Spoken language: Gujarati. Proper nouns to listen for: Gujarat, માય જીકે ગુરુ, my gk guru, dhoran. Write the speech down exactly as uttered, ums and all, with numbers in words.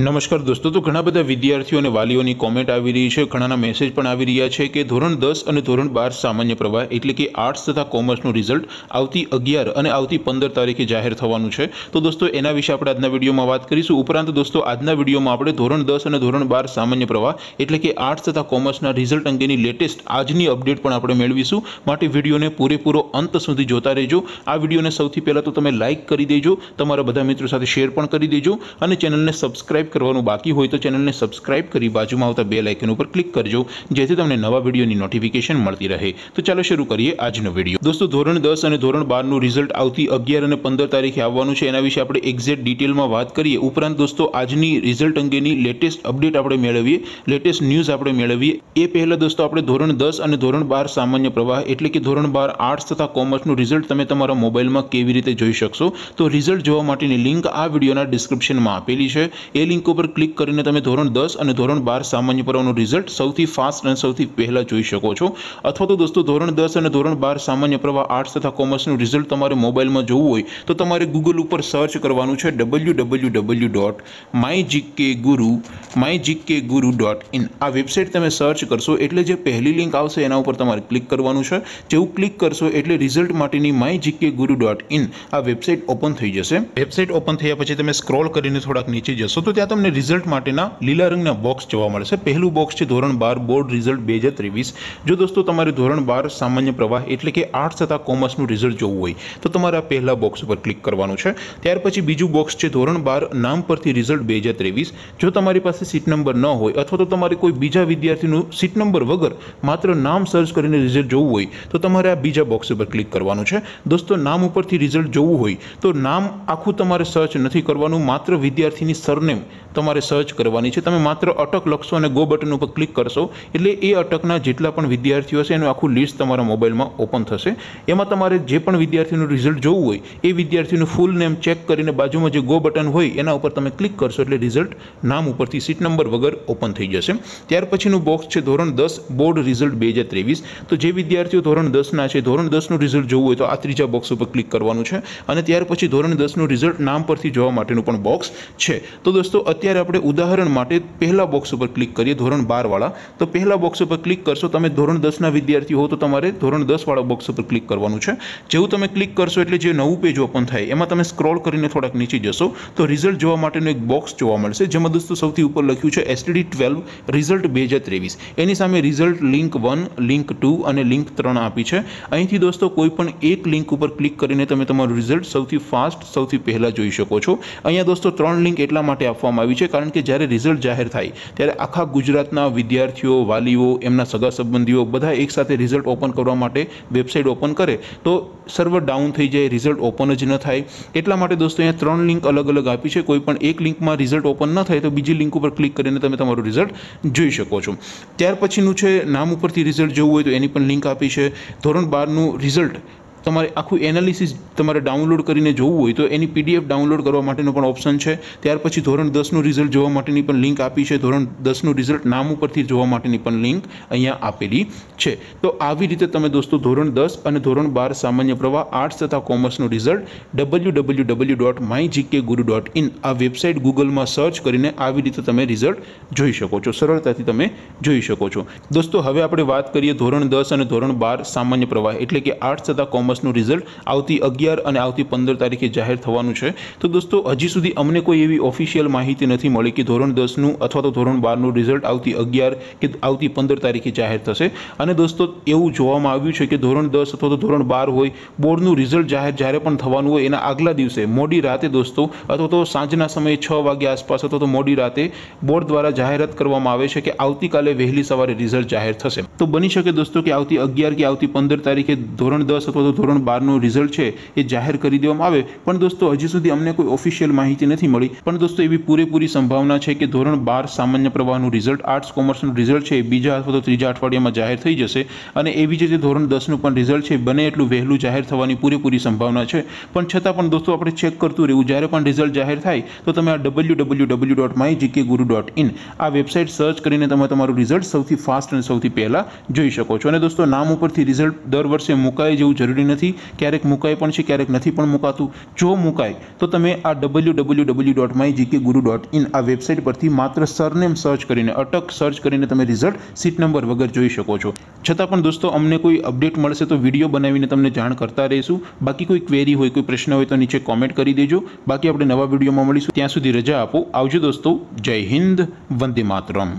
नमस्कार दोस्तों। तो घणा बधा विद्यार्थी और वालीओं की कॉमेंट आ रही है, घणाना मैसेज पण आ रहा है कि धोरण दस और धोरण बार सामान्य प्रवाह एटले कि आर्ट्स तथा कॉमर्सनु रिजल्ट आवती अगियार अने आवती पंदर तारीखे जाहिर थवानुं छे। तो दोस्तों एना विषे आपणे आजना विडियोमां वात करीशुं। उपरांत दोस्तों आजना विडियोमां आपणे धोरण दस और धोरण बार सामान्य प्रवाह एटले कि आर्ट्स तथा कॉमर्सना रिजल्ट अंगेनी लेटेस्ट आजनी अपडेट पण आपणे मेळवीशुं, माटे विडियोने पूरेपूरो अंत सुधी जोता रहेजो। आ विडियोने सौथी पहेला तो तमे लाइक करी देजो, तमारा बधा मित्रो साथे शेर पण करी देजो अने चेनलने सब्सक्राइब करવાનું બાકી હોય તો ચેનલને સબસ્ક્રાઇબ કરી બાજુમાં આવતા બેલ આઇકન ઉપર ક્લિક કરજો, જેથી તમને નવા વિડિયોની નોટિફિકેશન મળતી રહે। તો ચાલો શરૂ કરીએ આજનો વિડિયો। દોસ્તો ધોરણ દસ અને ધોરણ બાર નું રિઝલ્ટ આવતી અગિયાર અને પંદર તારીખે આવવાનું છે, એના વિશે આપણે એક્ઝેક્ટ ડિટેલમાં વાત કરીએ। ઉપરાંત દોસ્તો આજની રિઝલ્ટ અંગેની લેટેસ્ટ અપડેટ આપણે મેળવીએ, લેટેસ્ટ ન્યૂઝ આપણે મેળવીએ એ પહેલા દોસ્તો આપણે ધોરણ દસ અને ધોરણ બાર સામાન્ય પ્રવાહ એટલે કે ધોરણ બાર આર્ટ્સ તથા કોમર્સ નું રિઝલ્ટ તમે તમારા મોબાઈલમાં કેવી રીતે જોઈ શકશો, તો રિઝલ્ટ જોવા માટેની લિંક આ વિડિયોના ડિસ્ક્રિપ્શનમાં આપેલી છે। ए लिंक पर क्लिक करीने तमे धोरण दस और धोरण बार सामान्य प्रवाहनुं रिजल्ट सौथी फास्ट अने सौथी पहेला जोई शको छो। अथवा तो दोस्तों धोरण दस और धोरण बार सामान्य प्रवाह आर्ट्स तथा कॉमर्सनुं रिजल्ट तमारे मोबाइलमां जोवुं होय तो तमारे गूगल पर सर्च करवानुं छे W W W dot my GK guru my GK guru dot in. आ वेबसाइट तमे सर्च करशो एटले जे पहली लिंक आवशे एना उपर तमारे क्लिक करवानुं छे। जेवुं क्लिक करशो एटले रिजल्ट माटेनी my GK guru dot in आ वेबसाइट ओपन थई जशे। वेबसाइट ओपन थया पछी तमे स्क्रॉल करीने थोड़ाक नीचे जशो तो त्यां तमने रिजल्ट माटेना लीला रंगना बॉक्स जोवा मळशे। पहेलुं बॉक्स छे धोरण बार बोर्ड रिजल्ट दो हज़ार तेवीस। जो दोस्तों तमारे धोरण बार सामान्य प्रवाह एटले के आर्ट्स तथा कॉमर्सनुं रिजल्ट जोवुं होय तो तमारे पहेला बॉक्स पर क्लिक करवानुं छे। त्यार पछी बीजुं बॉक्स छे धोरण बार नाम परथी रिजल्ट दो हज़ार तेवीस। जो तमारी पासे सीट नंबर न होय अथवा तो तमारे कोई बीजा विद्यार्थीनुं सीट नंबर वगर मात्र नाम सर्च करीने रिजल्ट जोवुं होय तो तमारे आ बीजा बॉक्स पर क्लिक करवानुं छे। दोस्तों नाम उपरथी रिजल्ट जोवुं होय तो नाम आखुं तमारे सर्च नथी करवानुं, मात्र विद्यार्थीनी सरनेम तमारे सर्च करवानी छे। तमे मात्र अटक लखशो अने गो बटन पर क्लिक करशो एटले ए अटकना जेटला पण विद्यार्थीओ छे एनु आखुं लिस्ट तमारा मोबाइलमां ओपन थशे। एमां तमारे जे पण विद्यार्थीनुं रिजल्ट जोवुं होय ए विद्यार्थीनुं फूल नेम चेक करीने बाजुमां जे गो बटन होय एना उपर तमे क्लिक करशो एटले रिजल्ट नाम उपरथी सीट नंबर वगर ओपन थई जशे। त्यार पछीनुं बॉक्स छे धोरण दस बोर्ड रिजल्ट दो हज़ार तेवीस। तो जे विद्यार्थीओ धोरण दस ना छे धोरण दस नुं रिजल्ट जोवुं होय तो आ त्रीजा बॉक्स उपर क्लिक करवानुं छे अने त्यार पछी धोरण दस नुं रिजल्ट नाम परथी जोवा माटेनुं पण बॉक्स छे। तो दोस्तों अत्यारे आपणे उदाहरण माटे पहला बॉक्स पर क्लिक करिए धोरण बार वाला। तो पहला बॉक्स पर क्लिक करशो, तमे धोरण दस ना विद्यार्थी हो तो तमारे धोरण दस वाला बॉक्स पर क्लिक करवानुं छे। जेवुं तमे क्लिक करशो एटले जे नवुं पेज ओपन थाय एमां तमे स्क्रॉल करीने थोड़ाक नीचे जशो तो रिजल्ट जोवा माटेनो एक बॉक्स जोवा मळशे, जेमां दोस्तों सौथी उपर लख्युं छे एसटीडी बारह रिजल्ट दो हज़ार तेवीस। एनी सामे result link one, link two अने लिंक तीन आपी छे। અહીંથી दोस्तों कोईपण एक लिंक पर क्लिक करीने तमे तमारुं रिजल्ट सौथी फास्ट सौथी पहेला जोई शको छो। अहींया दोस्तों त्रण लिंक एटला માટે આપવામાં આવી છે કારણ કે જ્યારે રિઝલ્ટ જાહેર થાય ત્યારે આખા ગુજરાતના વિદ્યાર્થીઓ, વાલીઓ, એમના સગા સંબંધીઓ બધા એકસાથે રિઝલ્ટ ઓપન કરવા માટે વેબસાઇટ ઓપન કરે તો સર્વર ડાઉન થઈ જાય, રિઝલ્ટ ઓપન જ ન થાય। એટલા માટે દોસ્તો અહીંયા ત્રણ લિંક અલગ અલગ આપી છે, કોઈ પણ એક લિંકમાં રિઝલ્ટ ઓપન ન થાય તો બીજી લિંક ઉપર ક્લિક કરીને તમે તમારું રિઝલ્ટ જોઈ શકો છો। ત્યાર પછીનું છે નામ ઉપરથી રિઝલ્ટ જોવું હોય તો એની પણ લિંક આપી છે। ધોરણ બારનું રિઝલ્ટ તમારે આખું એનાલિસિસ તમારે ડાઉનલોડ કરીને જોવું હોય તો એની પીડીએફ ડાઉનલોડ કરવા માટેનો પણ ઓપ્શન છે। ત્યાર પછી ધોરણ દસનું રિઝલ્ટ જોવા માટેની પણ લિંક આપી છે, ધોરણ દસનું રિઝલ્ટ નામ ઉપરથી જોવા માટેની પણ લિંક અહીંયા આપેલી છે। તો આવી રીતે તમે દોસ્તો ધોરણ દસ અને ધોરણ બાર સામાન્ય પ્રવાહ આર્ટ્સ તથા કોમર્સનું result W W W dot માય જીકે ગુરુ dot in આ વેબસાઇટ ગૂગલમાં સર્ચ કરીને આવી રીતે તમે રિઝલ્ટ જોઈ શકો છો, સરળતાથી તમે જોઈ શકો છો। દોસ્તો હવે આપણે વાત કરીએ ધોરણ દસ અને ધોરણ બાર સામાન્ય પ્રવાહ એટલે કે આર્ટ્સ તથા કોમર્સ નું રિઝલ્ટ આવતી અગિયાર અને આવતી પંદર તારીખે જાહેર થવાનું છે। તો દોસ્તો હજી સુધી અમને કોઈ એવી ઓફિશિયલ માહિતી નથી મળી કે ધોરણ દસનું અથવા તો ધોરણ બારનું રિઝલ્ટ આવતી અગિયાર કે આવતી પંદર તારીખે જાહેર થશે। અને દોસ્તો એવું જોવામાં આવ્યું છે કે ધોરણ દસ અથવા તો ધોરણ બાર હોય બોર્ડનું રિઝલ્ટ જાહેર જ્યારે પણ થવાનું હોય એના આગલા દિવસે મોડી રાતે દોસ્તો અથવા તો સાંજના સમયે છ વાગ્યા આસપાસ અથવા તો મોડી રાતે બોર્ડ દ્વારા જાહેરાત કરવામાં આવે છે કે આવતીકાલે વહેલી સવારે રિઝલ્ટ જાહેર થશે। તો બની શકે દોસ્તો કે આવતી અગિયાર કે આવતી પંદર તારીખે ધોરણ દસ અથવા તો ધોરણ બાર નું રિઝલ્ટ છે એ જાહેર કરી દેવામાં આવે, પણ દોસ્તો હજી સુધી અમને કોઈ ઓફિશિયલ માહિતી નથી મળી। પણ દોસ્તો એવી પૂરેપૂરી સંભાવના છે કે ધોરણ બાર સામાન્ય પ્રવાહનું રિઝલ્ટ, આર્ટ્સ કોમર્સનું રિઝલ્ટ છે એ બીજા અથવા તો ત્રીજા અઠવાડિયામાં જાહેર થઈ જશે અને એવી જ રીતે ધોરણ દસનું પણ રિઝલ્ટ છે બને એટલું વહેલું જાહેર થવાની પૂરેપૂરી સંભાવના છે। પણ છતાં પણ દોસ્તો આપણે ચેક કરતું રહેવું, જ્યારે પણ રિઝલ્ટ જાહેર થાય તો તમે આ W W W dot માય જીકે ગુરુ dot in આ વેબસાઇટ સર્ચ કરીને તમે તમારું રિઝલ્ટ સૌથી ફાસ્ટ અને સૌથી પહેલાં જોઈ શકો છો। અને દોસ્તો નામ ઉપરથી રિઝલ્ટ દર વર્ષે મુકાય જેવું જરૂરી નથી। નથી, ક્યારેક મુકાય પણ છે, ક્યારેક નથી પણ મુકાતું। જો મુકાય તો તમે આ W W W dot માય જીકે ગુરુ dot in આ વેબસાઇટ પરથી માત્ર સરનેમ સર્ચ કરીને, અટક સર્ચ કરીને તમે રિઝલ્ટ સીટ નંબર વગર જોઈ શકો છો। છતાં પણ દોસ્તો અમને કોઈ અપડેટ મળશે તો વિડીયો બનાવીને તમને જાણ કરતા રહીશું। બાકી કોઈ ક્વેરી હોય, કોઈ પ્રશ્ન હોય તો નીચે કોમેન્ટ કરી દેજો। બાકી આપણે નવા વિડીયોમાં મળીશું, ત્યાં સુધી રજા આપો। આવજો દોસ્તો, જય હિન્દ, વંદે માતરમ।